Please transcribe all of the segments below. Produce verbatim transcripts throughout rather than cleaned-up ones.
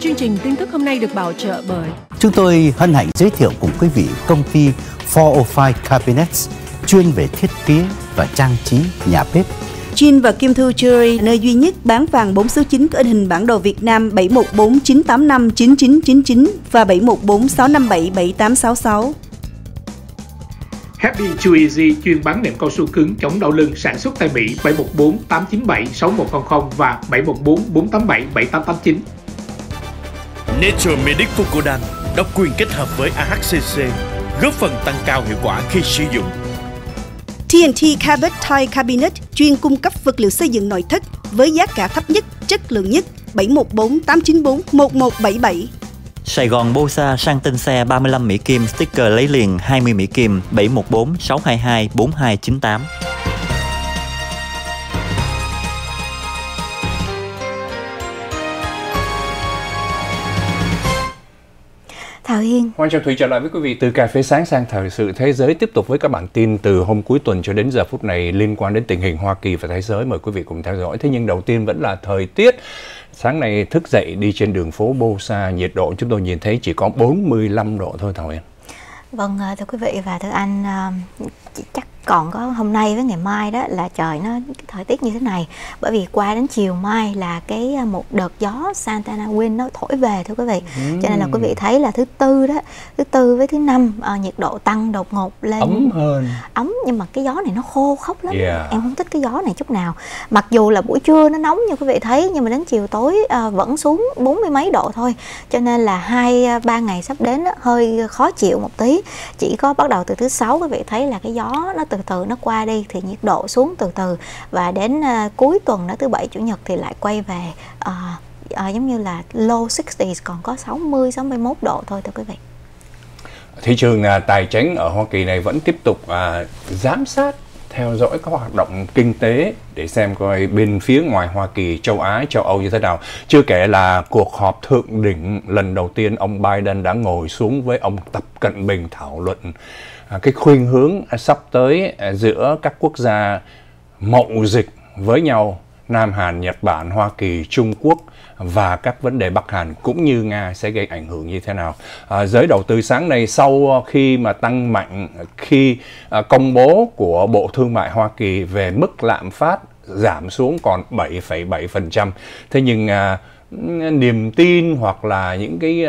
Chương trình tin tức hôm nay được bảo trợ bởi... Chúng tôi hân hạnh giới thiệu cùng quý vị công ty bốn không năm Cabinets, chuyên về thiết kế và trang trí nhà bếp. Chin và Kim Thu Jewelry, nơi duy nhất bán vàng bốn số chín có in hình bản đồ Việt Nam bảy một bốn chín tám năm chín chín chín chín và bảy một bốn sáu năm bảy bảy tám sáu sáu. Happy Too Easy chuyên bán nệm cao su cứng chống đau lưng, sản xuất tại Mỹ bảy một bốn tám chín bảy sáu một không không và bảy một bốn bốn tám bảy bảy tám tám chín. Nature Medic Fucodan độc quyền kết hợp với a hát xê xê, góp phần tăng cao hiệu quả khi sử dụng. tê en tê Carpet Tile Cabinet chuyên cung cấp vật liệu xây dựng nội thất với giá cả thấp nhất, chất lượng nhất, bảy một bốn tám chín bốn một một bảy bảy. Sài Gòn Bosa sang tên xe ba mươi lăm Mỹ Kim, sticker lấy liền hai mươi Mỹ Kim, bảy một bốn sáu hai hai bốn hai chín tám. Hoan chào Thủy trở lại với quý vị từ Cà Phê Sáng sang Thời sự Thế giới, tiếp tục với các bản tin từ hôm cuối tuần cho đến giờ phút này liên quan đến tình hình Hoa Kỳ và thế giới. Mời quý vị cùng theo dõi. Thế nhưng đầu tiên vẫn là thời tiết. Sáng nay thức dậy đi trên đường phố Bosa, nhiệt độ chúng tôi nhìn thấy chỉ có bốn mươi lăm độ thôi Thảo Yên. Vâng, thưa quý vị và thưa anh, chắc còn có hôm nay với ngày mai đó là trời nó cái thời tiết như thế này, bởi vì qua đến chiều mai là cái một đợt gió Santa Ana Wind nó thổi về thưa quý vị, cho nên là quý vị thấy là thứ tư đó, thứ tư với thứ năm à, nhiệt độ tăng đột ngột lên, ấm hơn ấm, nhưng mà cái gió này nó khô khốc lắm, yeah. Em không thích cái gió này chút nào, mặc dù là buổi trưa nó nóng như quý vị thấy, nhưng mà đến chiều tối à, vẫn xuống bốn mươi mấy độ thôi, cho nên là hai ba ngày sắp đến đó, hơi khó chịu một tí. Chỉ có bắt đầu từ thứ sáu quý vị thấy là cái gió nó từ từ nó qua đi thì nhiệt độ xuống từ từ, và đến uh, cuối tuần nữa, thứ bảy chủ nhật thì lại quay về uh, uh, giống như là low sixties, còn có sáu mươi sáu mươi mốt độ thôi thưa quý vị. Thị trường uh, tài chính ở Hoa Kỳ này vẫn tiếp tục uh, giám sát theo dõi các hoạt động kinh tế để xem coi bên phía ngoài Hoa Kỳ, châu Á, châu Âu như thế nào. Chưa kể là cuộc họp thượng đỉnh lần đầu tiên ông Biden đã ngồi xuống với ông Tập Cận Bình thảo luận cái khuynh hướng sắp tới giữa các quốc gia mậu dịch với nhau, Nam Hàn, Nhật Bản, Hoa Kỳ, Trung Quốc và các vấn đề Bắc Hàn cũng như Nga sẽ gây ảnh hưởng như thế nào. À, giới đầu tư sáng nay sau khi mà tăng mạnh khi à, công bố của Bộ Thương mại Hoa Kỳ về mức lạm phát giảm xuống còn bảy phẩy bảy phần trăm. Thế nhưng à, niềm tin hoặc là những cái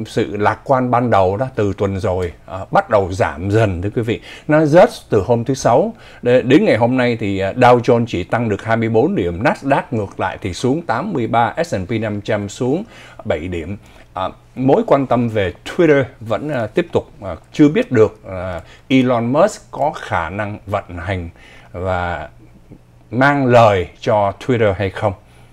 uh, sự lạc quan ban đầu đó từ tuần rồi uh, bắt đầu giảm dần thưa quý vị. Nó rớt từ hôm thứ Sáu đến, đến ngày hôm nay thì uh, Dow Jones chỉ tăng được hai mươi bốn điểm, Nasdaq ngược lại thì xuống tám mươi ba, S and P năm trăm xuống bảy điểm. Uh, mối quan tâm về Twitter vẫn uh, tiếp tục, uh, chưa biết được uh, Elon Musk có khả năng vận hành và mang lời cho Twitter hay không.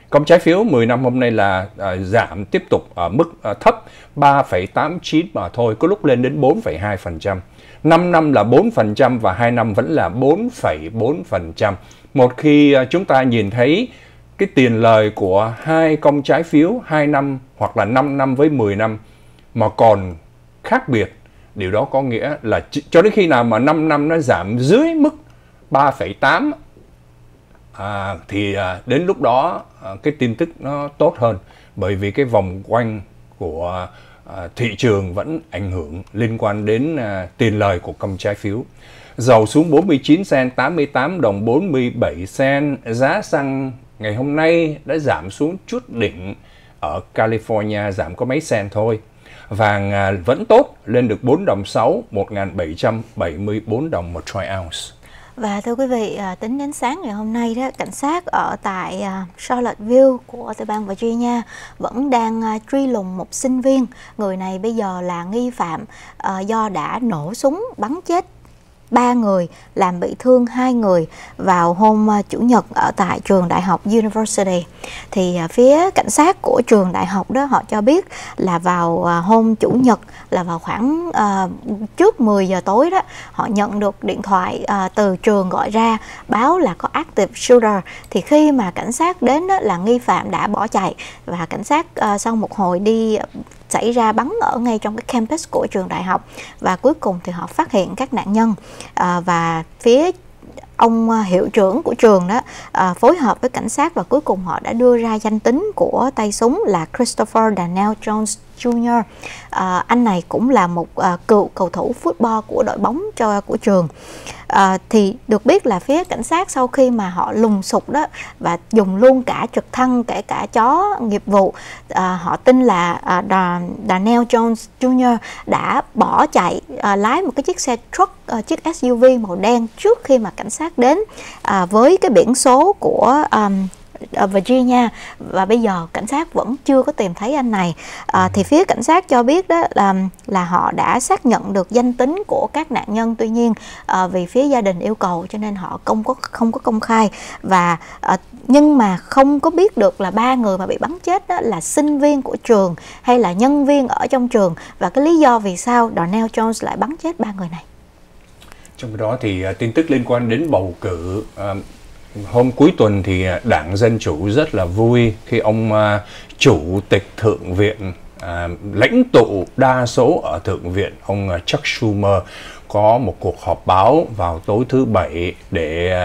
Công trái phiếu mười năm hôm nay là à, giảm tiếp tục ở mức à, thấp ba phẩy tám chín mà thôi, có lúc lên đến bốn phẩy hai phần trăm. năm năm là bốn phần trăm và hai năm vẫn là bốn phẩy bốn phần trăm. Một khi à, chúng ta nhìn thấy cái tiền lời của hai công trái phiếu hai năm hoặc là năm năm với mười năm mà còn khác biệt, điều đó có nghĩa là cho đến khi nào mà năm năm nó giảm dưới mức ba phẩy tám À, thì à, đến lúc đó à, cái tin tức nó tốt hơn, bởi vì cái vòng quanh của à, thị trường vẫn ảnh hưởng liên quan đến à, tiền lời của công trái phiếu. Dầu xuống bốn mươi chín cent, tám mươi tám đồng bốn mươi bảy cent. Giá xăng ngày hôm nay đã giảm xuống chút đỉnh ở California, giảm có mấy cent thôi. Vàng à, vẫn tốt, lên được bốn đồng sáu, một nghìn bảy trăm bảy mươi bốn đồng một troy ounce. Và thưa quý vị, tính đến sáng ngày hôm nay đó, cảnh sát ở tại Charlottesville của tiểu bang Virginia vẫn đang truy lùng một sinh viên. Người này bây giờ là nghi phạm do đã nổ súng bắn chết ba người, làm bị thương hai người vào hôm chủ nhật ở tại trường đại học University. Thì phía cảnh sát của trường đại học đó họ cho biết là vào hôm chủ nhật là vào khoảng uh, trước mười giờ tối đó, họ nhận được điện thoại uh, từ trường gọi ra báo là có active shooter. Thì khi mà cảnh sát đến đó, là nghi phạm đã bỏ chạy, và cảnh sát uh, sau một hồi đi xảy ra bắn ở ngay trong cái campus của trường đại học, và cuối cùng thì họ phát hiện các nạn nhân à, và phía ông hiệu trưởng của trường đó à, phối hợp với cảnh sát và cuối cùng họ đã đưa ra danh tính của tay súng là Christopher Daniel Jones Junior À, anh này cũng là một à, cựu cầu thủ football của đội bóng cho của trường. À, thì được biết là phía cảnh sát sau khi mà họ lùng sục đó và dùng luôn cả trực thăng kể cả chó nghiệp vụ, à, họ tin là à, Daniel Jones Junior đã bỏ chạy, à, lái một cái chiếc xe truck, à, chiếc S U V màu đen trước khi mà cảnh sát đến, à, với cái biển số của à, Virginia, và bây giờ cảnh sát vẫn chưa có tìm thấy anh này. À, thì phía cảnh sát cho biết đó là, là họ đã xác nhận được danh tính của các nạn nhân, tuy nhiên à, vì phía gia đình yêu cầu cho nên họ không có không có công khai. Và à, nhưng mà không có biết được là ba người mà bị bắn chết đó là sinh viên của trường hay là nhân viên ở trong trường, và cái lý do vì sao Daniel Jones lại bắn chết ba người này. Trong đó thì tin tức liên quan đến bầu cử, à, hôm cuối tuần thì Đảng Dân Chủ rất là vui khi ông uh, Chủ tịch Thượng viện, uh, lãnh tụ đa số ở Thượng viện, ông uh, Chuck Schumer có một cuộc họp báo vào tối thứ Bảy để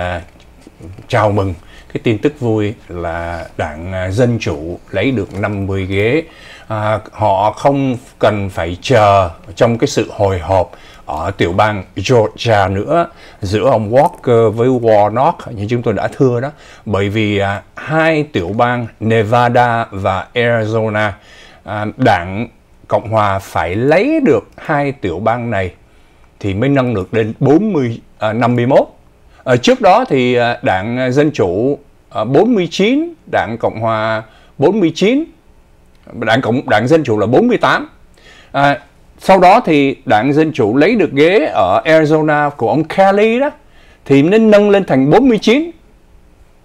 uh, chào mừng cái tin tức vui là Đảng uh, Dân Chủ lấy được năm mươi ghế. Uh, họ không cần phải chờ trong cái sự hồi hộp ở tiểu bang Georgia nữa giữa ông Walker với Warnock, như chúng tôi đã thưa đó, bởi vì à, hai tiểu bang Nevada và Arizona, à, Đảng Cộng Hòa phải lấy được hai tiểu bang này thì mới nâng được đến bốn mươi, năm mươi mốt. À, trước đó thì à, Đảng Dân Chủ à, bốn mươi chín, Đảng Cộng Hòa bốn mươi chín, Đảng Cộng Đảng Dân Chủ là bốn mươi tám. À, sau đó thì Đảng Dân Chủ lấy được ghế ở Arizona của ông Kelly đó thì nên nâng lên thành bốn mươi chín.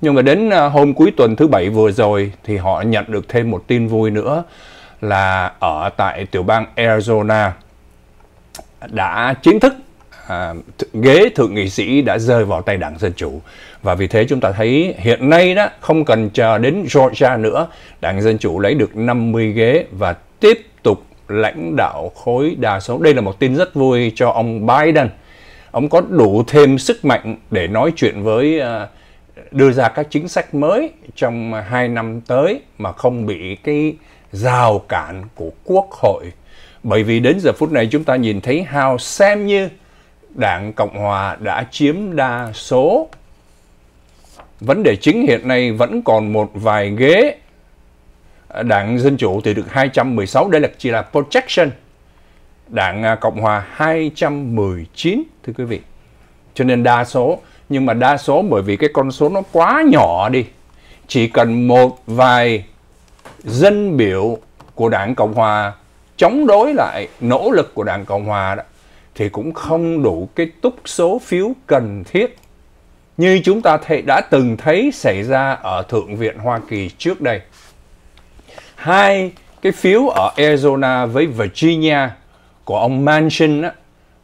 Nhưng mà đến hôm cuối tuần thứ Bảy vừa rồi thì họ nhận được thêm một tin vui nữa là ở tại tiểu bang Arizona đã chính thức à, ghế thượng nghị sĩ đã rơi vào tay Đảng Dân Chủ. Và vì thế chúng ta thấy hiện nay đó không cần chờ đến Georgia nữa, Đảng Dân Chủ lấy được năm mươi ghế và tiếp tục lãnh đạo khối đa số. Đây là một tin rất vui cho ông Biden. Ông có đủ thêm sức mạnh để nói chuyện với, đưa ra các chính sách mới trong hai năm tới mà không bị cái rào cản của Quốc hội. Bởi vì đến giờ phút này chúng ta nhìn thấy hào xem như Đảng Cộng Hòa đã chiếm đa số. Vấn đề chính hiện nay vẫn còn một vài ghế. Đảng Dân Chủ thì được hai trăm mười sáu, đây là chỉ là projection. Đảng Cộng Hòa hai trăm mười chín, thưa quý vị. Cho nên đa số, nhưng mà đa số bởi vì cái con số nó quá nhỏ đi. Chỉ cần một vài dân biểu của Đảng Cộng Hòa chống đối lại nỗ lực của Đảng Cộng Hòa đó, thì cũng không đủ cái túc số phiếu cần thiết. Như chúng ta thấy, đã từng thấy xảy ra ở Thượng viện Hoa Kỳ trước đây. Hai cái phiếu ở Arizona với Virginia của ông Manchin á,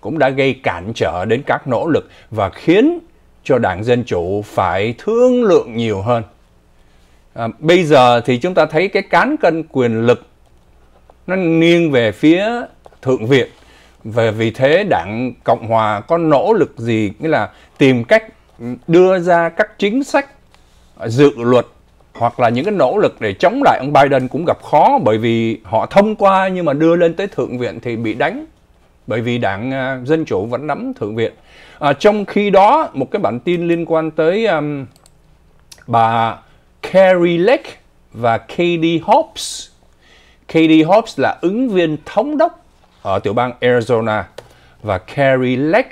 cũng đã gây cản trở đến các nỗ lực và khiến cho Đảng Dân Chủ phải thương lượng nhiều hơn. À, bây giờ thì chúng ta thấy cái cán cân quyền lực nó nghiêng về phía Thượng viện. Và vì thế Đảng Cộng Hòa có nỗ lực gì, nghĩa là tìm cách đưa ra các chính sách, dự luật, hoặc là những cái nỗ lực để chống lại ông Biden cũng gặp khó, bởi vì họ thông qua nhưng mà đưa lên tới Thượng viện thì bị đánh, bởi vì Đảng Dân Chủ vẫn nắm Thượng viện. À, trong khi đó, một cái bản tin liên quan tới um, bà Kari Lake và Katie Hobbs. Katie Hobbs là ứng viên thống đốc ở tiểu bang Arizona, và Kari Lake,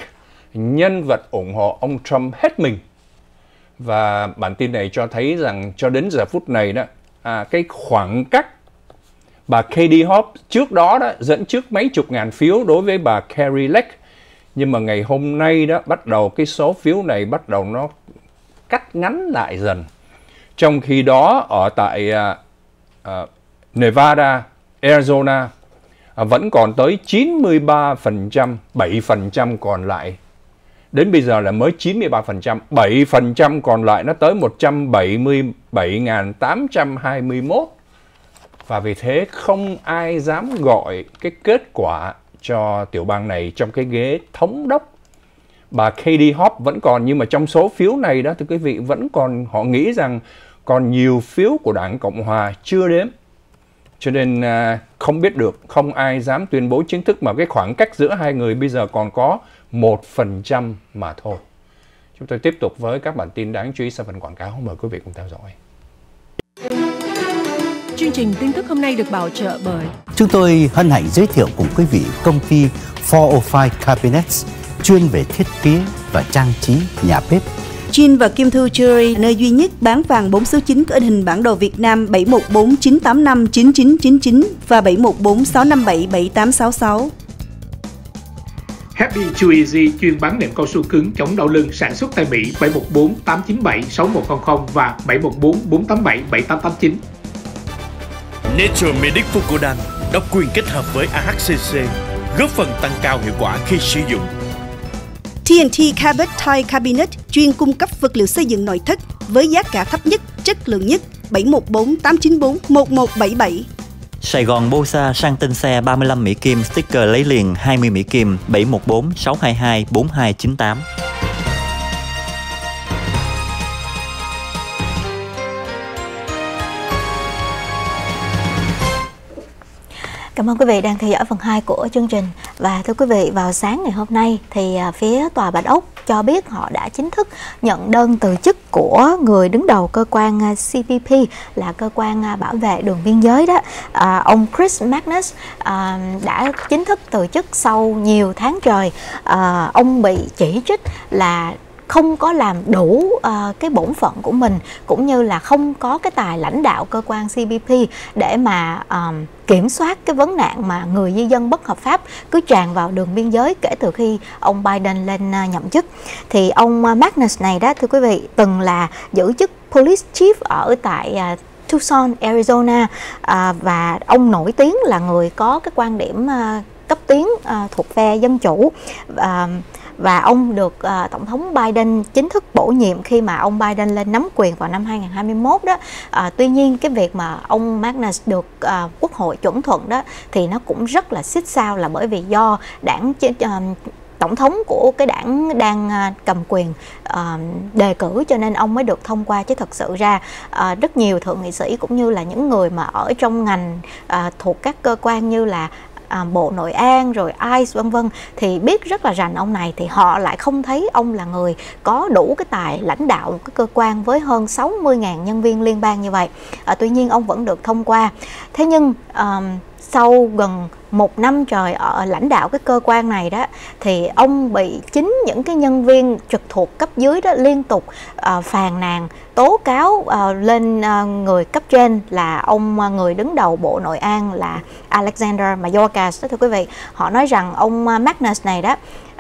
nhân vật ủng hộ ông Trump hết mình. Và bản tin này cho thấy rằng cho đến giờ phút này đó, à, cái khoảng cách bà Katie Hobbs trước đó đó dẫn trước mấy chục ngàn phiếu đối với bà Kari Lake. Nhưng mà ngày hôm nay đó bắt đầu cái số phiếu này bắt đầu nó cắt ngắn lại dần. Trong khi đó ở tại à, à, Nevada, Arizona à, vẫn còn tới chín mươi ba phần trăm, bảy phần trăm còn lại. Đến bây giờ là mới chín mươi ba phần trăm, bảy phần trăm còn lại nó tới một trăm bảy mươi bảy nghìn tám trăm hai mươi mốt. Và vì thế không ai dám gọi cái kết quả cho tiểu bang này trong cái ghế thống đốc. bà Katie Hobbs vẫn còn, nhưng mà trong số phiếu này đó, thưa quý vị, vẫn còn họ nghĩ rằng còn nhiều phiếu của Đảng Cộng Hòa chưa đếm. Cho nên à, không biết được, không ai dám tuyên bố chính thức, mà cái khoảng cách giữa hai người bây giờ còn có một phần trăm mà thôi. Chúng tôi tiếp tục với các bản tin đáng chú ý sau phần quảng cáo. Mời quý vị cùng theo dõi. Chương trình tin tức hôm nay được bảo trợ bởi... Chúng tôi hân hạnh giới thiệu cùng quý vị công ty bốn không năm Cabinets, chuyên về thiết kế và trang trí nhà bếp. Jin và Kim Thư Jewelry, nơi duy nhất bán vàng bốn số chín có hình bản đồ Việt Nam bảy một bốn chín tám năm chín chín chín chín và bảy một bốn sáu năm bảy bảy tám sáu sáu. Happy Too Easy, chuyên bán nệm cao su cứng chống đau lưng, sản xuất tại Mỹ, bảy một bốn tám chín bảy sáu một không không và bảy một bốn bốn tám bảy bảy tám tám chín. Nature Medic Fucodan độc quyền kết hợp với a hát xê xê, góp phần tăng cao hiệu quả khi sử dụng. tê en tê Carpet Tile Cabinet chuyên cung cấp vật liệu xây dựng nội thất với giá cả thấp nhất, chất lượng nhất, bảy một bốn tám chín bốn một một bảy bảy. Sài Gòn Bosa sang tên xe ba mươi lăm Mỹ Kim, sticker lấy liền hai mươi Mỹ Kim, bảy một bốn sáu hai hai bốn hai chín tám. Cảm ơn quý vị đang theo dõi phần hai của chương trình. Và thưa quý vị, vào sáng ngày hôm nay thì phía Tòa Bạch Ốc cho biết họ đã chính thức nhận đơn từ chức của người đứng đầu cơ quan xê bê pê là cơ quan bảo vệ đường biên giới đó. À, ông Chris Magnus à, đã chính thức từ chức sau nhiều tháng trời. À, ông bị chỉ trích là không có làm đủ uh, cái bổn phận của mình, cũng như là không có cái tài lãnh đạo cơ quan xê bê pê để mà um, kiểm soát cái vấn nạn mà người di dân bất hợp pháp cứ tràn vào đường biên giới kể từ khi ông Biden lên uh, nhậm chức. Thì ông uh, Magnus này đó, thưa quý vị, từng là giữ chức Police Chief ở tại uh, Tucson, Arizona, uh, và ông nổi tiếng là người có cái quan điểm uh, cấp tiến uh, thuộc phe dân chủ. Uh, Và ông được uh, Tổng thống Biden chính thức bổ nhiệm khi mà ông Biden lên nắm quyền vào năm hai nghìn không trăm hai mươi mốt đó. Uh, tuy nhiên cái việc mà ông Magnus được uh, Quốc hội chuẩn thuận đó thì nó cũng rất là xích sao, là bởi vì do đảng uh, tổng thống của cái đảng đang uh, cầm quyền uh, đề cử, cho nên ông mới được thông qua, chứ thật sự ra uh, rất nhiều thượng nghị sĩ cũng như là những người mà ở trong ngành uh, thuộc các cơ quan như là À, Bộ Nội an rồi i xê e vân vân thì biết rất là rành ông này, thì họ lại không thấy ông là người có đủ cái tài lãnh đạo cái cơ quan với hơn sáu mươi nghìn nhân viên liên bang như vậy. À, tuy nhiên ông vẫn được thông qua. Thế nhưng à, sau gần một năm trời ở lãnh đạo cái cơ quan này đó thì ông bị chính những cái nhân viên trực thuộc cấp dưới đó liên tục uh, phàn nàn, tố cáo uh, lên uh, người cấp trên là ông uh, người đứng đầu Bộ Nội an là Alexander Mayorkas đó, thưa quý vị. Họ nói rằng ông uh, Magnus này đó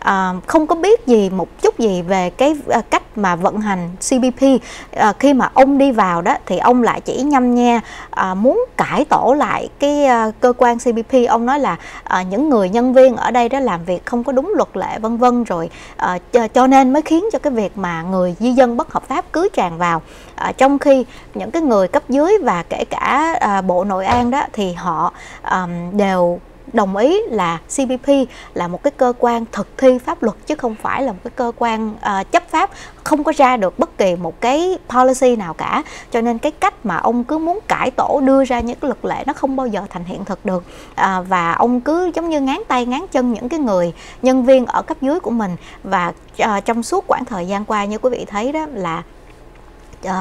À, không có biết gì một chút gì về cái à, cách mà vận hành xê bê pê. À, khi mà ông đi vào đó thì ông lại chỉ nhăm nhe à, muốn cải tổ lại cái à, cơ quan xê bê pê. Ông nói là à, những người nhân viên ở đây đó làm việc không có đúng luật lệ vân vân rồi à, cho, cho nên mới khiến cho cái việc mà người di dân bất hợp pháp cứ tràn vào. À, trong khi những cái người cấp dưới và kể cả à, Bộ Nội an đó thì họ à, đều đồng ý là xê bê pê là một cái cơ quan thực thi pháp luật chứ không phải là một cái cơ quan uh, chấp pháp, không có ra được bất kỳ một cái policy nào cả. Cho nên cái cách mà ông cứ muốn cải tổ, đưa ra những cái luật lệ nó không bao giờ thành hiện thực được. À, và ông cứ giống như ngán tay ngán chân những cái người nhân viên ở cấp dưới của mình. Và uh, trong suốt quãng thời gian qua như quý vị thấy đó là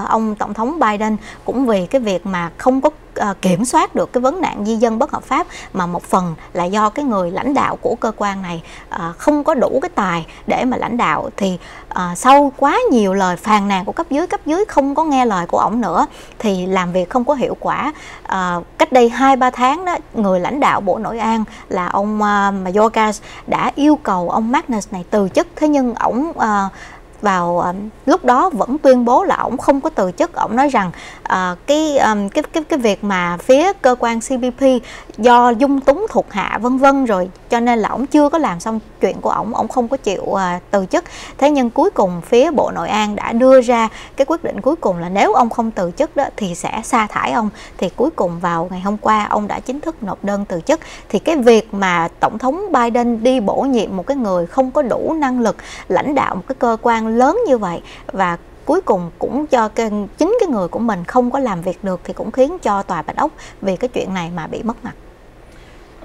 ông Tổng thống Biden cũng vì cái việc mà không có kiểm soát được cái vấn nạn di dân bất hợp pháp, mà một phần là do cái người lãnh đạo của cơ quan này không có đủ cái tài để mà lãnh đạo, thì sau quá nhiều lời phàn nàn của cấp dưới, cấp dưới không có nghe lời của ổng nữa thì làm việc không có hiệu quả. Cách đây hai ba tháng đó, người lãnh đạo Bộ Nội an là ông Mayorkas đã yêu cầu ông Magnus này từ chức, thế nhưng ổng vào um, lúc đó vẫn tuyên bố là ổng không có từ chức. Ổng nói rằng uh, cái, um, cái cái cái việc mà phía cơ quan xê bê pê do dung túng thuộc hạ vân vân rồi, cho nên là ổng chưa có làm xong chuyện của ổng, ổng không có chịu uh, từ chức. Thế nhưng cuối cùng phía Bộ Nội an đã đưa ra cái quyết định cuối cùng là nếu ông không từ chức đó thì sẽ sa thải ông. Thì cuối cùng vào ngày hôm qua ông đã chính thức nộp đơn từ chức. Thì cái việc mà Tổng thống Biden đi bổ nhiệm một cái người không có đủ năng lực lãnh đạo một cái cơ quan lớn như vậy, và cuối cùng cũng cho cái, chính cái người của mình không có làm việc được, thì cũng khiến cho Tòa Bạch Ốc vì cái chuyện này mà bị mất mặt.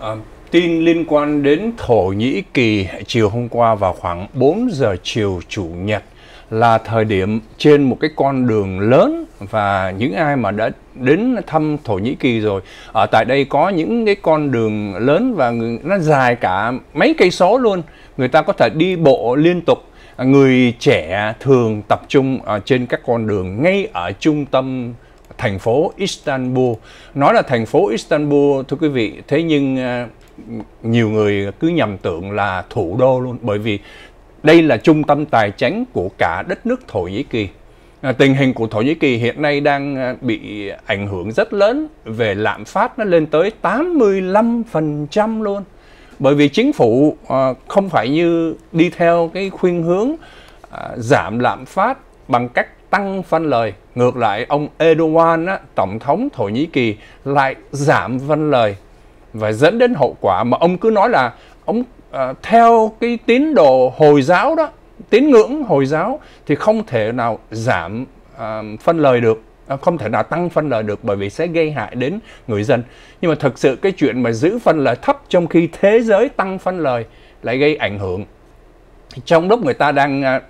À, tin liên quan đến Thổ Nhĩ Kỳ chiều hôm qua vào khoảng bốn giờ chiều Chủ nhật là thời điểm trên một cái con đường lớn, và những ai mà đã đến thăm Thổ Nhĩ Kỳ rồi, ở tại đây có những cái con đường lớn và nó dài cả mấy cây số luôn, người ta có thể đi bộ liên tục. Người trẻ thường tập trung trên các con đường ngay ở trung tâm thành phố Istanbul. Nói là thành phố Istanbul thưa quý vị, thế nhưng nhiều người cứ nhầm tưởng là thủ đô luôn, bởi vì đây là trung tâm tài chính của cả đất nước Thổ Nhĩ Kỳ. À, tình hình của Thổ Nhĩ Kỳ hiện nay đang bị ảnh hưởng rất lớn về lạm phát, nó lên tới tám mươi lăm phần trăm luôn. Bởi vì chính phủ à, không phải như đi theo cái khuynh hướng à, giảm lạm phát bằng cách tăng phân lời. Ngược lại, ông Erdogan, á, Tổng thống Thổ Nhĩ Kỳ lại giảm phân lời, và dẫn đến hậu quả mà ông cứ nói là ông à, theo cái tín đồ Hồi giáo đó, tín ngưỡng Hồi giáo thì không thể nào giảm à, phân lời được, à, không thể nào tăng phân lời được, bởi vì sẽ gây hại đến người dân. Nhưng mà thực sự cái chuyện mà giữ phân lời thấp trong khi thế giới tăng phân lời lại gây ảnh hưởng. Trong lúc người ta đang à,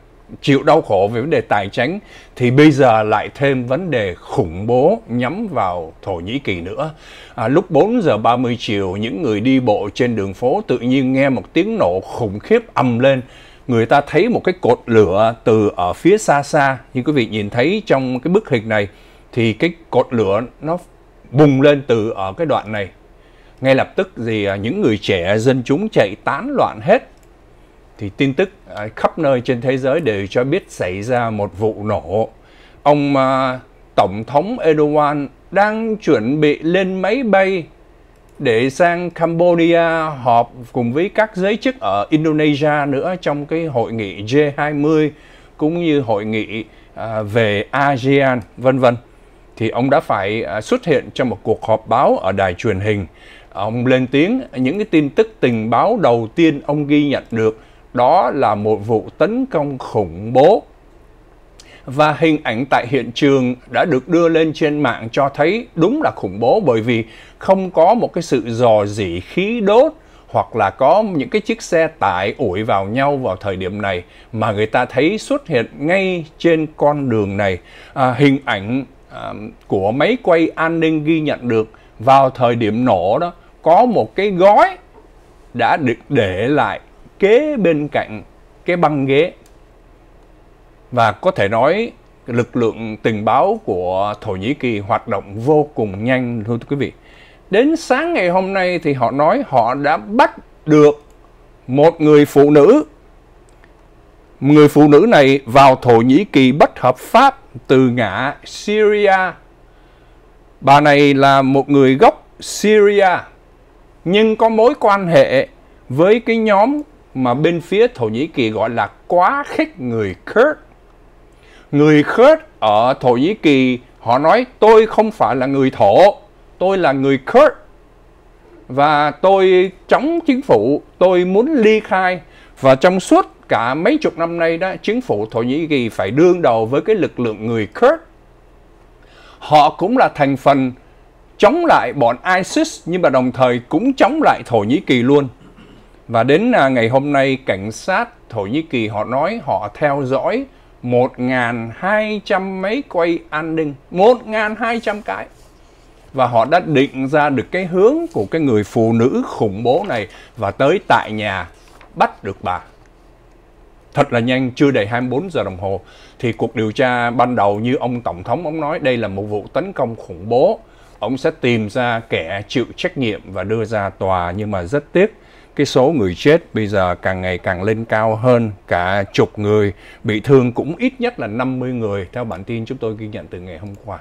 chịu đau khổ về vấn đề tài chính thì bây giờ lại thêm vấn đề khủng bố nhắm vào Thổ Nhĩ Kỳ nữa. À, lúc bốn giờ ba mươi chiều, những người đi bộ trên đường phố tự nhiên nghe một tiếng nổ khủng khiếp ầm lên. Người ta thấy một cái cột lửa từ ở phía xa xa, như quý vị nhìn thấy trong cái bức hình này, thì cái cột lửa nó bùng lên từ ở cái đoạn này. Ngay lập tức thì những người trẻ dân chúng chạy tán loạn hết. Thì tin tức khắp nơi trên thế giới đều cho biết xảy ra một vụ nổ. Ông Tổng thống Erdogan đang chuẩn bị lên máy bay để sang Cambodia họp cùng với các giới chức ở Indonesia nữa trong cái hội nghị G hai mươi cũng như hội nghị à, về a sê an vân vân. Thì ông đã phải à, xuất hiện trong một cuộc họp báo ở đài truyền hình. Ông lên tiếng những cái tin tức tình báo đầu tiên ông ghi nhận được đó là một vụ tấn công khủng bố. Và hình ảnh tại hiện trường đã được đưa lên trên mạng cho thấy đúng là khủng bố, bởi vì không có một cái sự rò rỉ khí đốt hoặc là có những cái chiếc xe tải ủi vào nhau vào thời điểm này, mà người ta thấy xuất hiện ngay trên con đường này. À, hình ảnh à, của máy quay an ninh ghi nhận được vào thời điểm nổ đó, có một cái gói đã được để lại kế bên cạnh cái băng ghế. Và có thể nói lực lượng tình báo của Thổ Nhĩ Kỳ hoạt động vô cùng nhanh thưa quý vị. Đến sáng ngày hôm nay thì họ nói họ đã bắt được một người phụ nữ. Người phụ nữ này vào Thổ Nhĩ Kỳ bất hợp pháp từ ngã Syria. Bà này là một người gốc Syria nhưng có mối quan hệ với cái nhóm mà bên phía Thổ Nhĩ Kỳ gọi là quá khích người Kurd. Người Kurd ở Thổ Nhĩ Kỳ họ nói tôi không phải là người Thổ, tôi là người Kurd và tôi chống chính phủ, tôi muốn ly khai. Và trong suốt cả mấy chục năm nay đó, chính phủ Thổ Nhĩ Kỳ phải đương đầu với cái lực lượng người Kurd. Họ cũng là thành phần chống lại bọn i ét i ét nhưng mà đồng thời cũng chống lại Thổ Nhĩ Kỳ luôn. Và đến ngày hôm nay, cảnh sát Thổ Nhĩ Kỳ họ nói họ theo dõi một nghìn hai trăm máy quay an ninh, một nghìn hai trăm cái. Và họ đã định ra được cái hướng của cái người phụ nữ khủng bố này và tới tại nhà bắt được bà. Thật là nhanh, chưa đầy hai mươi bốn giờ đồng hồ. Thì cuộc điều tra ban đầu như ông Tổng thống, ông nói đây là một vụ tấn công khủng bố. Ông sẽ tìm ra kẻ chịu trách nhiệm và đưa ra tòa, nhưng mà rất tiếc. cái số người chết bây giờ càng ngày càng lên cao hơn, cả chục người bị thương cũng ít nhất là năm mươi người theo bản tin chúng tôi ghi nhận từ ngày hôm qua.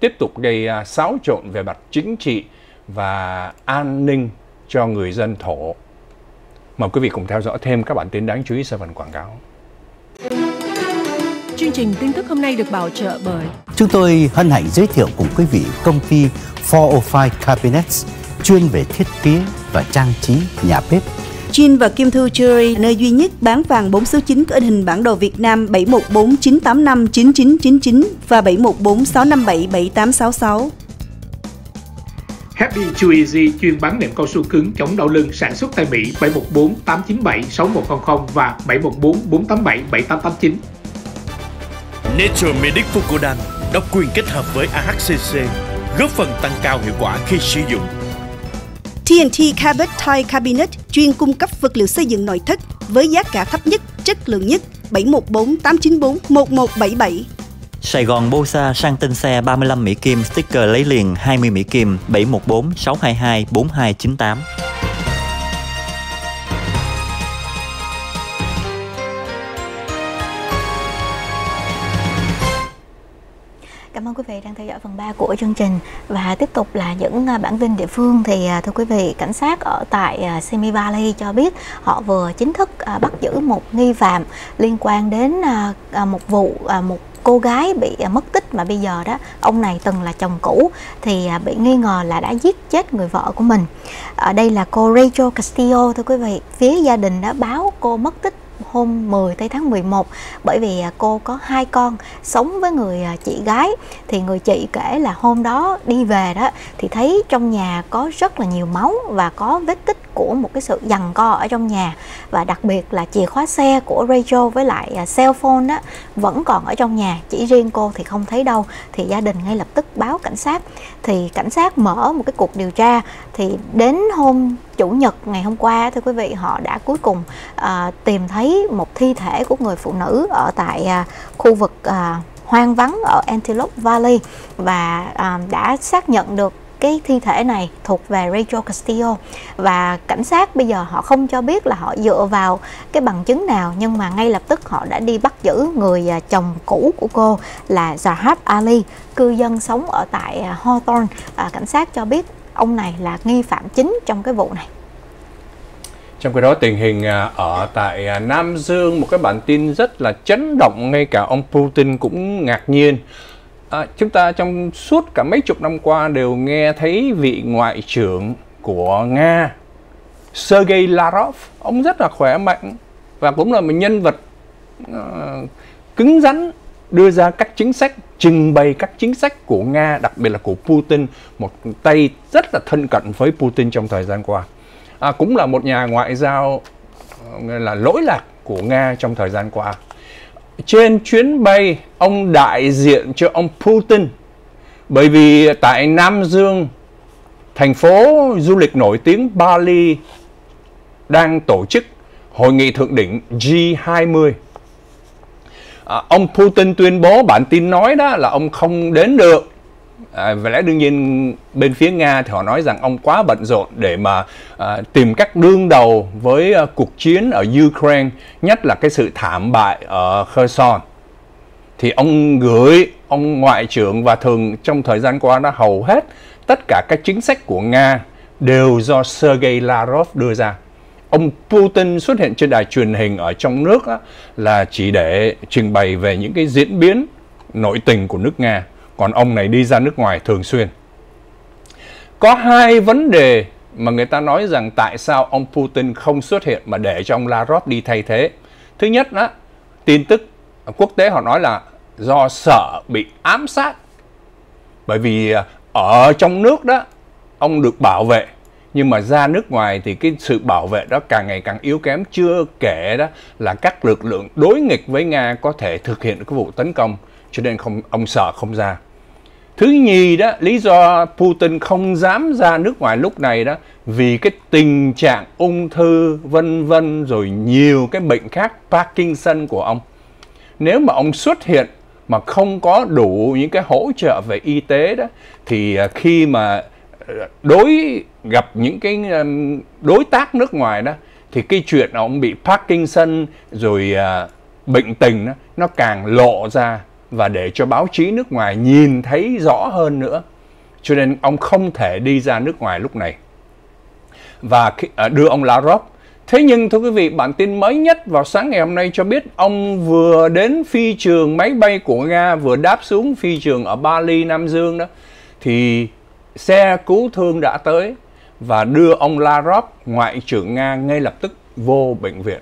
Tiếp tục gây xáo trộn về mặt chính trị và an ninh cho người dân thổ. Mời quý vị cùng theo dõi thêm các bản tin đáng chú ý sau phần quảng cáo. Chương trình tin tức hôm nay được bảo trợ bởi... Chúng tôi hân hạnh giới thiệu cùng quý vị công ty bốn không năm Cabinets, chuyên về thiết kế và trang trí nhà bếp. Chin và Kim Thu Jewelry, nơi duy nhất bán vàng bốn số chín có hình bản đồ Việt Nam bảy một bốn chín tám năm chín chín chín chín và bảy một bốn sáu năm bảy bảy tám sáu sáu. Happy Too Easy chuyên bán nệm cao su cứng chống đau lưng, sản xuất tại Mỹ bảy một bốn tám chín bảy sáu một không không và bảy một bốn bốn tám bảy bảy tám tám chín. Nature Medic Fucodan độc quyền kết hợp với a hát xê xê, góp phần tăng cao hiệu quả khi sử dụng. tê en tê Carpet Tile Cabinet chuyên cung cấp vật liệu xây dựng nội thất với giá cả thấp nhất, chất lượng nhất. Bảy một bốn tám chín bốn một một bảy bảy. Sài Gòn Bosa sang tên xe ba mươi lăm Mỹ Kim, sticker lấy liền hai mươi Mỹ Kim. Bảy một bốn sáu hai hai bốn hai chín tám. Cảm ơn quý vị đang theo dõi phần ba của chương trình và tiếp tục là những bản tin địa phương. Thì thưa quý vị, cảnh sát ở tại Simi Valley cho biết họ vừa chính thức bắt giữ một nghi phạm liên quan đến một vụ một cô gái bị mất tích mà bây giờ đó ông này từng là chồng cũ thì bị nghi ngờ là đã giết chết người vợ của mình. Ở đây là cô Rachel Castillo, thưa quý vị. Phía gia đình đã báo cô mất tích hôm mười tới tháng mười một bởi vì cô có hai con sống với người chị gái. Thì người chị kể là hôm đó đi về đó thì thấy trong nhà có rất là nhiều máu và có vết tích của một cái sự giằng co ở trong nhà, và đặc biệt là chìa khóa xe của Rachel với lại cell phone đó vẫn còn ở trong nhà, chỉ riêng cô thì không thấy đâu. Thì gia đình ngay lập tức báo cảnh sát, thì cảnh sát mở một cái cuộc điều tra. Thì đến hôm Chủ nhật ngày hôm qua, thưa quý vị, họ đã cuối cùng à, tìm thấy một thi thể của người phụ nữ ở tại à, khu vực à, hoang vắng ở Antelope Valley, và à, đã xác nhận được cái thi thể này thuộc về Rachel Castillo. Và cảnh sát bây giờ họ không cho biết là họ dựa vào cái bằng chứng nào, nhưng mà ngay lập tức họ đã đi bắt giữ người chồng cũ của cô là Zahab Ali, cư dân sống ở tại Hawthorne. À, cảnh sát cho biết ông này là nghi phạm chính trong cái vụ này. Trong cái đó, tình hình ở tại Nam Dương, một cái bản tin rất là chấn động, ngay cả ông Putin cũng ngạc nhiên. À, chúng ta trong suốt cả mấy chục năm qua đều nghe thấy vị ngoại trưởng của Nga, Sergei Lavrov, ông rất là khỏe mạnh và cũng là một nhân vật uh, cứng rắn, đưa ra các chính sách, trình bày các chính sách của Nga, đặc biệt là của Putin, một tay rất là thân cận với Putin trong thời gian qua. À, cũng là một nhà ngoại giao là lỗi lạc của Nga trong thời gian qua. Trên chuyến bay, ông đại diện cho ông Putin, bởi vì tại Nam Dương, thành phố du lịch nổi tiếng Bali đang tổ chức hội nghị thượng đỉnh G hai mươi. À, ông Putin tuyên bố, bản tin nói đó là ông không đến được. À, và lẽ đương nhiên bên phía Nga thì họ nói rằng ông quá bận rộn để mà à, tìm cách đương đầu với à, cuộc chiến ở Ukraine, nhất là cái sự thảm bại ở Kherson. Thì ông gửi, ông ngoại trưởng, và thường trong thời gian qua đã hầu hết tất cả các chính sách của Nga đều do Sergei Lavrov đưa ra. Ông Putin xuất hiện trên đài truyền hình ở trong nước á, là chỉ để trình bày về những cái diễn biến nội tình của nước Nga. Còn ông này đi ra nước ngoài thường xuyên. Có hai vấn đề mà người ta nói rằng tại sao ông Putin không xuất hiện mà để cho ông Lavrov đi thay thế. Thứ nhất đó, tin tức quốc tế họ nói là do sợ bị ám sát. Bởi vì ở trong nước đó, ông được bảo vệ. Nhưng mà ra nước ngoài thì cái sự bảo vệ đó càng ngày càng yếu kém, chưa kể đó là các lực lượng đối nghịch với Nga có thể thực hiện cái vụ tấn công, cho nên không, ông sợ không ra. Thứ nhì đó, lý do Putin không dám ra nước ngoài lúc này đó vì cái tình trạng ung thư vân vân rồi nhiều cái bệnh khác, Parkinson của ông. Nếu mà ông xuất hiện mà không có đủ những cái hỗ trợ về y tế đó thì khi mà đối gặp những cái đối tác nước ngoài đó thì cái chuyện ông bị Parkinson rồi uh, bệnh tình đó, nó càng lộ ra và để cho báo chí nước ngoài nhìn thấy rõ hơn nữa. Cho nên ông không thể đi ra nước ngoài lúc này và đưa ông Lavrov. Thế nhưng thưa quý vị, bản tin mới nhất vào sáng ngày hôm nay cho biết ông vừa đến phi trường máy bay của Nga, vừa đáp xuống phi trường ở Bali, Nam Dương đó, thì xe cứu thương đã tới và đưa ông Lavrov, Ngoại trưởng Nga, ngay lập tức vô bệnh viện.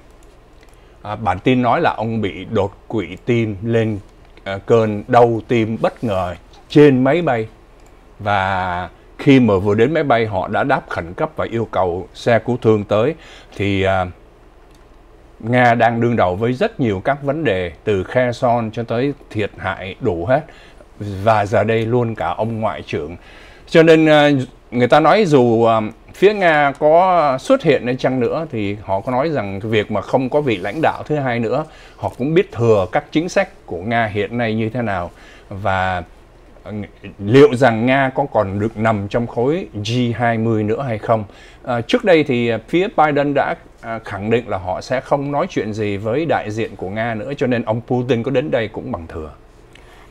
À, bản tin nói là ông bị đột quỵ tim, lên à, cơn đau tim bất ngờ trên máy bay. Và khi mà vừa đến máy bay, họ đã đáp khẩn cấp và yêu cầu xe cứu thương tới. Thì à, Nga đang đương đầu với rất nhiều các vấn đề, từ Kherson cho tới thiệt hại đủ hết. Và giờ đây luôn cả ông Ngoại trưởng. Cho nên à, người ta nói dù à, phía Nga có xuất hiện hay chăng nữa thì họ có nói rằng việc mà không có vị lãnh đạo thứ hai nữa, họ cũng biết thừa các chính sách của Nga hiện nay như thế nào. Và liệu rằng Nga có còn được nằm trong khối G hai mươi nữa hay không? À, trước đây thì phía Biden đã à, khẳng định là họ sẽ không nói chuyện gì với đại diện của Nga nữa, cho nên ông Putin có đến đây cũng bằng thừa.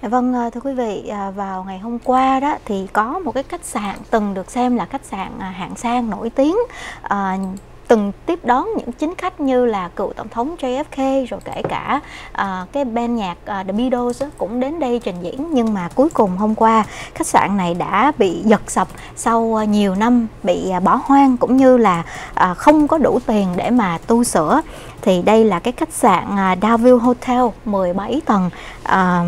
Vâng, thưa quý vị, vào ngày hôm qua đó thì có một cái khách sạn từng được xem là khách sạn hạng sang nổi tiếng, à, từng tiếp đón những chính khách như là cựu tổng thống J F K, rồi kể cả à, cái band nhạc à, The Beatles cũng đến đây trình diễn. Nhưng mà cuối cùng hôm qua, khách sạn này đã bị giật sập sau nhiều năm bị bỏ hoang cũng như là à, không có đủ tiền để mà tu sửa. Thì đây là cái khách sạn à, Dow Jones Hotel mười bảy tầng. à,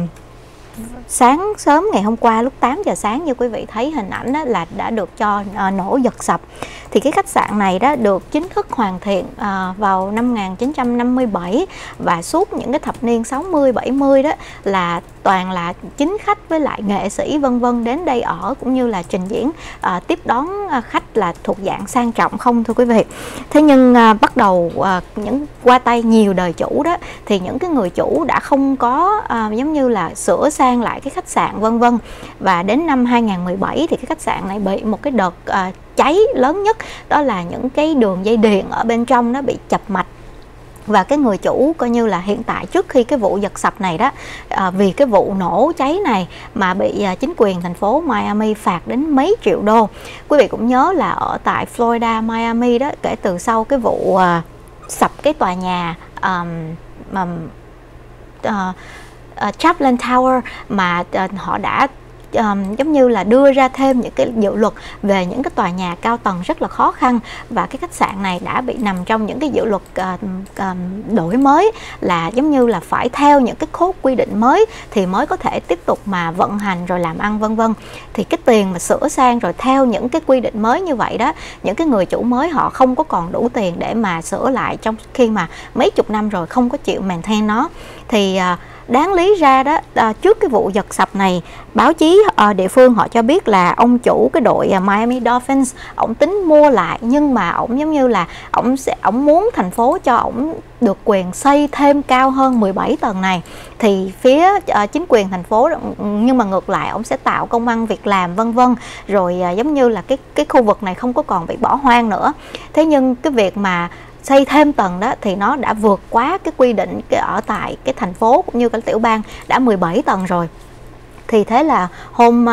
Sáng sớm ngày hôm qua lúc tám giờ sáng, như quý vị thấy hình ảnh đó, là đã được cho uh, nổ giật sập. Thì cái khách sạn này đó được chính thức hoàn thiện uh, vào năm một nghìn chín trăm năm mươi bảy. Và suốt những cái thập niên sáu mươi, bảy mươi đó là toàn là chính khách với lại nghệ sĩ vân vân đến đây ở cũng như là trình diễn, uh, tiếp đón khách là thuộc dạng sang trọng không thưa quý vị. Thế nhưng uh, bắt đầu uh, những qua tay nhiều đời chủ đó, thì những cái người chủ đã không có uh, giống như là sửa sang sang lại cái khách sạn vân vân. Và đến năm hai nghìn không trăm mười bảy thì cái khách sạn này bị một cái đợt à, cháy lớn nhất, đó là những cái đường dây điện ở bên trong nó bị chập mạch. Và cái người chủ coi như là hiện tại, trước khi cái vụ giật sập này đó, à, vì cái vụ nổ cháy này mà bị à, chính quyền thành phố Miami phạt đến mấy triệu đô. Quý vị cũng nhớ là ở tại Florida, Miami đó, kể từ sau cái vụ à, sập cái tòa nhà à, mà à, Uh, Chaplin Tower mà uh, họ đã um, giống như là đưa ra thêm những cái dự luật về những cái tòa nhà cao tầng rất là khó khăn. Và cái khách sạn này đã bị nằm trong những cái dự luật uh, um, đổi mới, là giống như là phải theo những cái cốt quy định mới thì mới có thể tiếp tục mà vận hành rồi làm ăn vân vân. Thì cái tiền mà sửa sang rồi theo những cái quy định mới như vậy đó, những cái người chủ mới họ không có còn đủ tiền để mà sửa lại, trong khi mà mấy chục năm rồi không có chịu maintain nó. Thì uh, đáng lý ra đó, trước cái vụ giật sập này, báo chí địa phương họ cho biết là ông chủ cái đội Miami Dolphins, ổng tính mua lại, nhưng mà ổng giống như là ổng sẽ ổng muốn thành phố cho ổng được quyền xây thêm cao hơn mười bảy tầng này. Thì phía chính quyền thành phố, nhưng mà ngược lại ổng sẽ tạo công ăn việc làm vân vân, rồi giống như là cái cái khu vực này không có còn bị bỏ hoang nữa. Thế nhưng cái việc mà xây thêm tầng đó thì nó đã vượt quá cái quy định ở tại cái thành phố cũng như cái tiểu bang đã mười bảy tầng rồi. Thì thế là hôm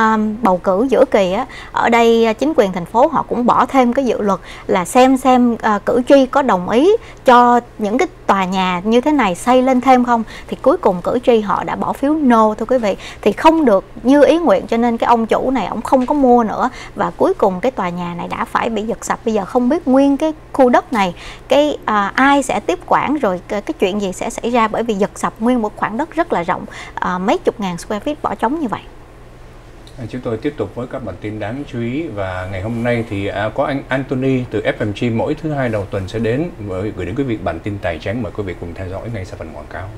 bầu cử giữa kỳ á, ở đây chính quyền thành phố họ cũng bỏ thêm cái dự luật là xem xem cử tri có đồng ý cho những cái tòa nhà như thế này xây lên thêm không. Thì cuối cùng cử tri họ đã bỏ phiếu no thưa quý vị, thì không được như ý nguyện, cho nên cái ông chủ này ông không có mua nữa. Và cuối cùng cái tòa nhà này đã phải bị giật sập. Bây giờ không biết nguyên cái khu đất này cái à, ai sẽ tiếp quản, rồi cái, cái chuyện gì sẽ xảy ra, bởi vì giật sập nguyên một khoảng đất rất là rộng, à, mấy chục ngàn square feet bỏ trống như vậy. Chúng tôi tiếp tục với các bản tin đáng chú ý. Và ngày hôm nay thì à, có anh Anthony từ F M G mỗi thứ hai đầu tuần sẽ đến với, gửi đến quý vị bản tin tài chính. Mời quý vị cùng theo dõi ngay sau phần quảng cáo.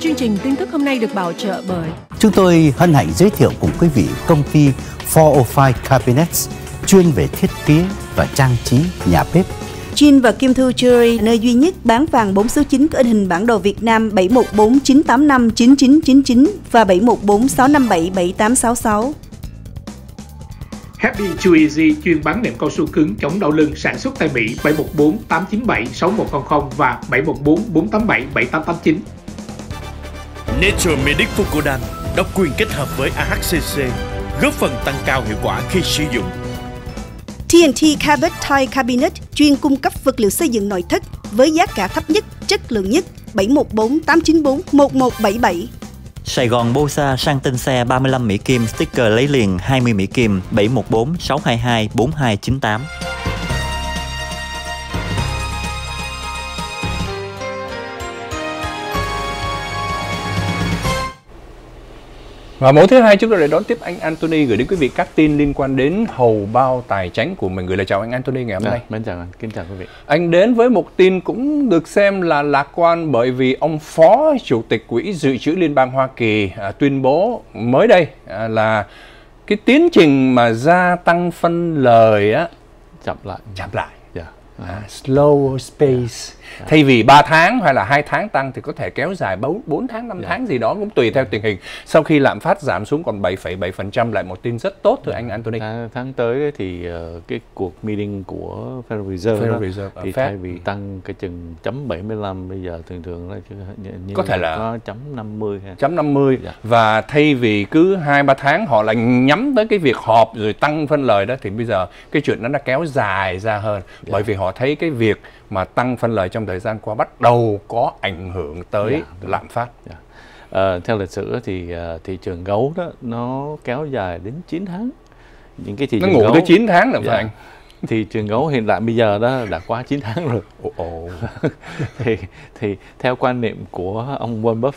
Chương trình tin tức hôm nay được bảo trợ bởi... Chúng tôi hân hạnh giới thiệu cùng quý vị công ty bốn không năm Cabinets, chuyên về thiết kế và trang trí nhà bếp. Jin và Kim Thu Jewelry, nơi duy nhất bán vàng bốn số chín có in hình bản đồ Việt Nam bảy một bốn chín tám năm chín chín chín chín và bảy một bốn sáu năm bảy bảy tám sáu sáu. Happy Chew Easy chuyên bán nệm cao su cứng chống đau lưng sản xuất tại Mỹ bảy một bốn tám chín bảy sáu một không không và bảy một bốn bốn tám bảy bảy tám tám chín. Nature Medic Fucodan độc quyền kết hợp với a hát xê xê, góp phần tăng cao hiệu quả khi sử dụng. tê en tê Carpet Tile Cabinet chuyên cung cấp vật liệu xây dựng nội thất với giá cả thấp nhất, chất lượng nhất. Bảy một bốn tám chín bốn một một bảy bảy. Sài Gòn Bosa sang tên xe ba mươi lăm Mỹ Kim, sticker lấy liền hai mươi Mỹ Kim. Bảy một bốn sáu hai hai bốn hai chín tám. Và mỗi thứ hai chúng tôi lại đón tiếp anh Anthony gửi đến quý vị các tin liên quan đến hầu bao tài chánh của mình. Gửi lời chào anh Anthony ngày hôm nay. Mến chào anh, kính chào quý vị. Anh đến với một tin cũng được xem là lạc quan bởi vì ông Phó Chủ tịch Quỹ Dự trữ Liên bang Hoa Kỳ à, tuyên bố mới đây à, là cái tiến trình mà gia tăng phân lời á chậm lại, chậm lại. À, slow space. Yeah. Thay vì ba tháng hay là hai tháng tăng thì có thể kéo dài bốn tháng, năm yeah. tháng gì đó cũng tùy theo tình hình. Sau khi lạm phát giảm xuống còn bảy phẩy bảy phần trăm, lại một tin rất tốt thưa yeah. anh Anthony. À, tháng tới thì uh, cái cuộc meeting của Federal Reserve, Federal đó, Reserve thì Fed. thay vì tăng cái chừng chấm bảy mươi lăm bây giờ thường thường là có thể là, là chấm năm mươi. chấm năm mươi yeah. Và thay vì cứ hai ba tháng họ lại nhắm tới cái việc họp rồi tăng phân lời đó thì bây giờ cái chuyện nó đã kéo dài ra hơn yeah. bởi vì họ thấy cái việc mà tăng phân lời trong thời gian qua bắt đầu có ảnh hưởng tới yeah, lạm phát. Yeah. À, theo lịch sử thì uh, thị trường gấu đó nó kéo dài đến chín tháng. Những cái thị trường nó ngủ gấu, tới chín tháng là yeah. phải anh. Thị trường gấu hiện tại bây giờ đó đã quá chín tháng rồi. Ồ ồ. thì thì theo quan niệm của ông Warren Buffett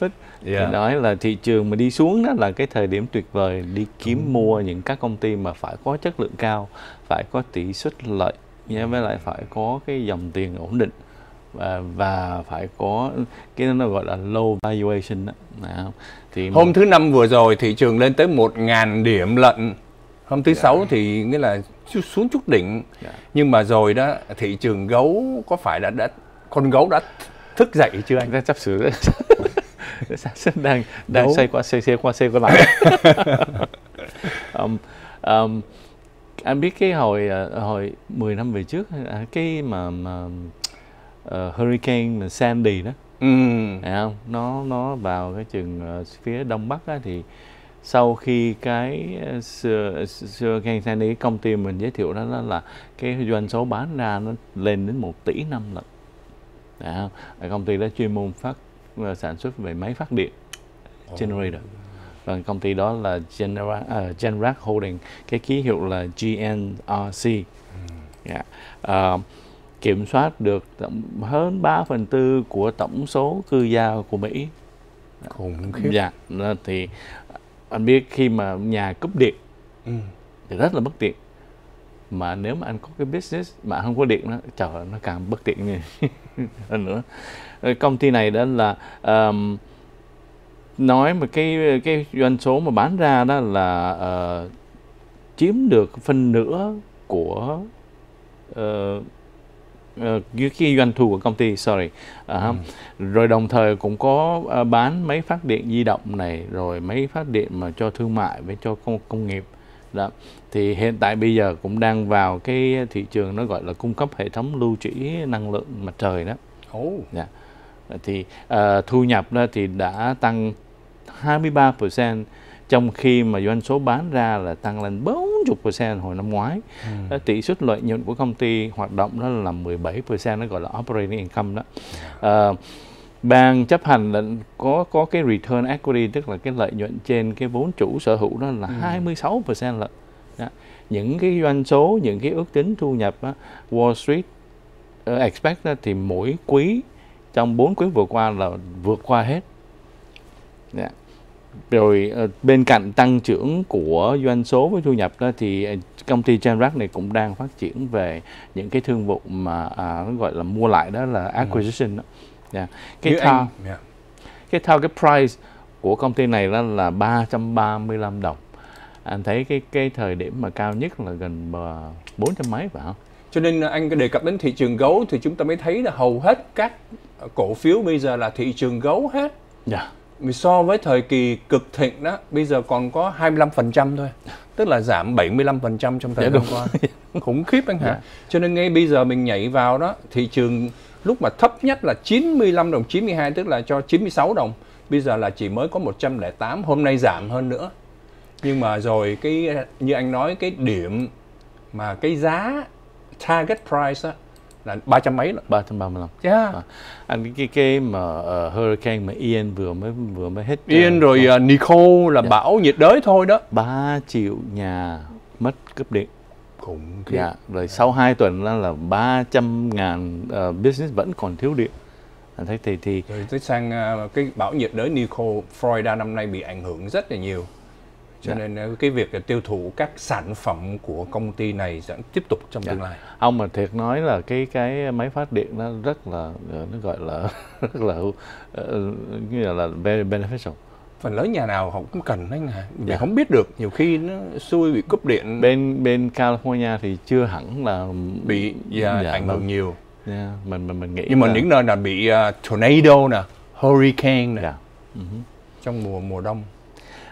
yeah. thì nói là thị trường mà đi xuống đó là cái thời điểm tuyệt vời đi kiếm ừ. mua những các công ty mà phải có chất lượng cao, phải có tỷ suất lợi, với lại phải có cái dòng tiền ổn định và, và phải có cái nó gọi là low valuation đó. Thì hôm mà... thứ năm vừa rồi thị trường lên tới một nghìn điểm lận, hôm thứ yeah. sáu thì nghĩa là xuống chút đỉnh yeah. nhưng mà rồi đó thị trường gấu có phải đã đã con gấu đã thức dậy chưa anh? Đã sắp sửa đang đang gấu. Xoay qua xoay, xoay qua xoay qua lại. um, um, Anh biết cái hồi hồi mười năm về trước cái mà, mà uh, Hurricane Sandy đó, ừ. thấy không? Nó nó vào cái chừng phía đông bắc á, thì sau khi cái Hurricane Sandy công ty mình giới thiệu đó, đó là cái doanh số bán ra nó lên đến một tỷ năm lận, thấy không? Công ty đó chuyên môn phát sản xuất về máy phát điện generator. Và công ty đó là Generac, uh, Generac Holding, cái ký hiệu là G N R C. Yeah. Uh, kiểm soát được tổng hơn ba phần tư của tổng số cư gia của Mỹ. Khủng khiếp. Dạ, yeah. Thì anh biết khi mà nhà cúp điện ừ. thì rất là bất tiện. Mà nếu mà anh có cái business mà anh không có điện, nó trời ơi, nó càng bất tiện như hơn nữa. Công ty này đó là... Um, nói mà cái cái doanh số mà bán ra đó là uh, chiếm được phân nửa của uh, uh, cái doanh thu của công ty, sorry. Uh-huh. ừ. Rồi đồng thời cũng có uh, bán máy phát điện di động này, rồi máy phát điện mà cho thương mại với cho công, công nghiệp. Đó. Thì hiện tại bây giờ cũng đang vào cái thị trường nó gọi là cung cấp hệ thống lưu trữ năng lượng mặt trời đó. Oh. Yeah. Thì uh, thu nhập đó thì đã tăng hai mươi ba phần trăm, trong khi mà doanh số bán ra là tăng lên bốn mươi phần trăm hồi năm ngoái. Ừ. uh, tỷ suất lợi nhuận của công ty hoạt động đó là mười bảy phần trăm, nó gọi là operating income đó. Uh, ban chấp hành là có có cái return equity, tức là cái lợi nhuận trên cái vốn chủ sở hữu đó là hai mươi sáu phần trăm lận. Những cái doanh số, những cái ước tính thu nhập đó, Wall Street uh, expect đó, thì mỗi quý trong bốn quý vừa qua là vượt qua hết. Yeah. Rồi uh, bên cạnh tăng trưởng của doanh số với thu nhập đó thì uh, công ty Generac này cũng đang phát triển về những cái thương vụ mà uh, nó gọi là mua lại, đó là acquisition. Đó. Yeah. Cái thao, yeah. cái thao cái price của công ty này đó là ba trăm ba mươi lăm đồng. Anh thấy cái cái thời điểm mà cao nhất là gần bốn trăm mấy phải không? Cho nên anh đề cập đến thị trường gấu thì chúng ta mới thấy là hầu hết các cổ phiếu bây giờ là thị trường gấu hết. Dạ. so với thời kỳ cực thịnh đó, bây giờ còn có hai mươi lăm phần trăm thôi. Tức là giảm bảy mươi lăm phần trăm trong thời gian qua. Khủng khiếp anh hả? Yeah. Cho nên ngay bây giờ mình nhảy vào đó, thị trường lúc mà thấp nhất là chín mươi lăm đồng, chín mươi hai, tức là cho chín mươi sáu đồng. Bây giờ là chỉ mới có một trăm lẻ tám, hôm nay giảm hơn nữa. Nhưng mà rồi cái như anh nói, cái điểm mà cái giá target price đó, là ba trăm mấy lận, ba trăm ba mươi lăm. Yeah. À, anh cái cái mà uh, Hurricane mà Ian vừa mới vừa mới hết. Ian uh, rồi uh, Nicole là yeah. bão nhiệt đới thôi đó. ba triệu nhà mất cúp điện. Khủng khiếp. Yeah. Rồi yeah. sau hai tuần là là ba trăm ngàn uh, business vẫn còn thiếu điện. Anh thấy thì thì rồi tới sang uh, cái bão nhiệt đới Nicole, Florida năm nay bị ảnh hưởng rất là nhiều. Cho yeah. nên cái việc tiêu thụ các sản phẩm của công ty này sẽ tiếp tục trong yeah. tương lai. Ông mà thiệt nói là cái cái máy phát điện nó rất là, nó gọi là rất là như là, là beneficial. Phần lớn nhà nào họ cũng cần đấy hả? Vì yeah. không biết được, nhiều khi nó xui bị cúp điện. Bên bên California thì chưa hẳn là bị yeah, yeah, ảnh hưởng nhiều. Yeah. Mình mình mình nghĩ. Nhưng mà là... những nơi là bị uh, tornado nè, hurricane nè, yeah. uh-huh. trong mùa mùa đông.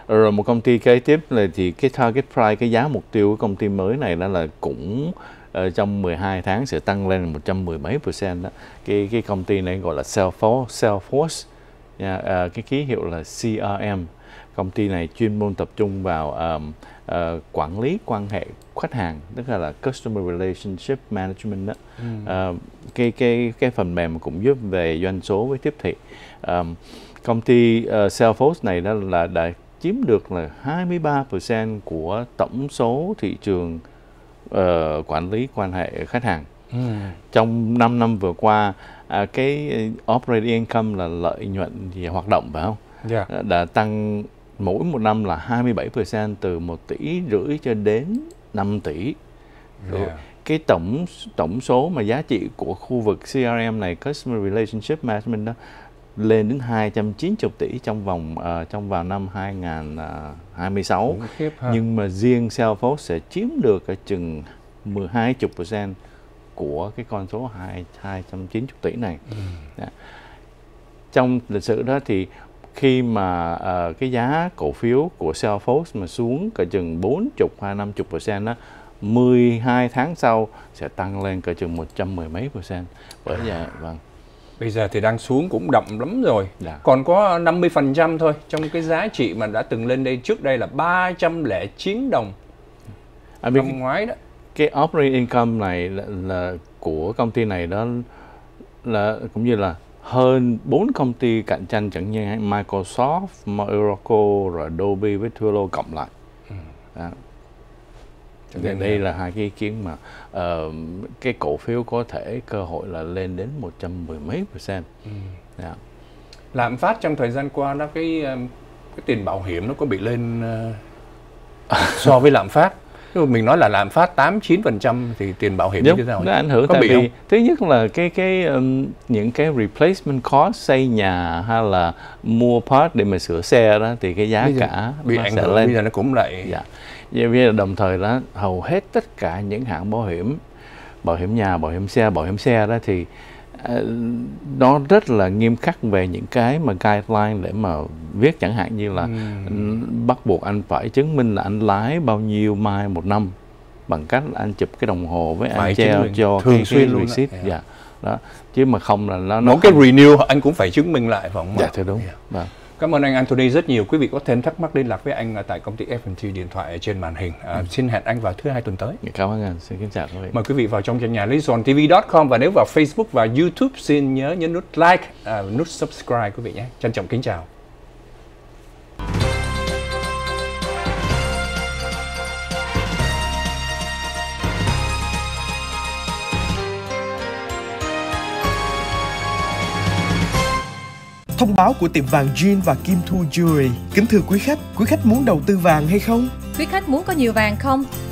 Rồi một công ty kế tiếp là thì cái target price, cái giá mục tiêu của công ty mới này đó là cũng uh, trong mười hai tháng sẽ tăng lên một trăm mười mấy phần trăm đó. Cái cái công ty này gọi là Salesforce, Salesforce. Yeah, uh, cái ký hiệu là C R M. Công ty này chuyên môn tập trung vào um, uh, quản lý quan hệ khách hàng, tức là, là Customer Relationship Management đó. Mm. Uh, cái cái cái phần mềm cũng giúp về doanh số với tiếp thị. Um, công ty uh, Salesforce này đó là đã chiếm được là hai mươi ba phần trăm của tổng số thị trường uh, quản lý quan hệ khách hàng. Ừ. Trong năm năm vừa qua, uh, cái operating income là lợi nhuận về hoạt động, phải không? Yeah. Uh, đã tăng mỗi một năm là hai mươi bảy phần trăm, từ một tỷ rưỡi cho đến năm tỷ. Yeah. Uh, cái tổng tổng số mà giá trị của khu vực C R M này, Customer Relationship Management đó, lên đến hai trăm chín mươi tỷ trong vòng uh, trong vào năm hai nghìn không trăm hai mươi sáu. Nhưng mà riêng Salesforce sẽ chiếm được uh, chừng mười hai phần trăm của cái con số hai trăm chín mươi tỷ này. Ừ. Yeah. Trong lịch sử đó thì khi mà uh, cái giá cổ phiếu của Salesforce mà xuống cỡ chừng bốn mươi hay năm mươi phần trăm đó, mười hai tháng sau sẽ tăng lên cỡ chừng một trăm mười mấy phần trăm. Bởi vậy à. Vâng. Bây giờ thì đang xuống cũng đậm lắm rồi. Dạ. Còn có năm mươi phần trăm thôi trong cái giá trị mà đã từng lên đây trước đây là ba trăm lẻ chín đồng. À, năm ngoái đó. Cái operating income này là, là của công ty này đó là cũng như là hơn bốn công ty cạnh tranh chẳng như Microsoft, Oracle rồi Adobe với Twilio cộng lại. Ừ. Đó. Cho nên đây là hai cái ý kiến mà uh, cái cổ phiếu có thể cơ hội là lên đến một trăm mười mấy percent. Ừ. Yeah. Lạm phát trong thời gian qua đó, cái cái tiền bảo hiểm nó có bị lên uh, so với lạm phát. Mình nói là lạm phát tám chín phần trăm thì tiền bảo hiểm như thế nào? Nó ảnh hưởng có tại bị vì không? Thứ nhất là cái cái um, những cái replacement cost, xây nhà hay là mua part để mà sửa xe đó, thì cái giá giờ, cả bị ảnh hưởng lên. Bây giờ nó cũng lại. Dạ. Vì đồng thời là hầu hết tất cả những hãng bảo hiểm, bảo hiểm nhà, bảo hiểm xe, bảo hiểm xe đó thì uh, nó rất là nghiêm khắc về những cái mà guideline để mà viết, chẳng hạn như là uhm. bắt buộc anh phải chứng minh là anh lái bao nhiêu mile một năm bằng cách là anh chụp cái đồng hồ với phải anh treo cho thường xuyên luôn receipt. Đó. Dạ. Đó. Chứ mà không là nó, nó cái renew anh cũng phải chứng minh lại vòng. Dạ thì đúng. Yeah. Cảm ơn anh Anthony rất nhiều. Quý vị có thêm thắc mắc liên lạc với anh tại công ty ép en tê, điện thoại trên màn hình. À, ừ. Xin hẹn anh vào thứ hai tuần tới. Cảm ơn anh. Xin kính chào quý vị. Mời quý vị vào trong trang nhà Lizon T V chấm com, và nếu vào Facebook và YouTube xin nhớ nhấn nút like, à, nút subscribe quý vị nhé. Trân trọng kính chào. Thông báo của tiệm vàng Jean và Kim Thu Jewelry. Kính thưa quý khách, quý khách muốn đầu tư vàng hay không? Quý khách muốn có nhiều vàng không?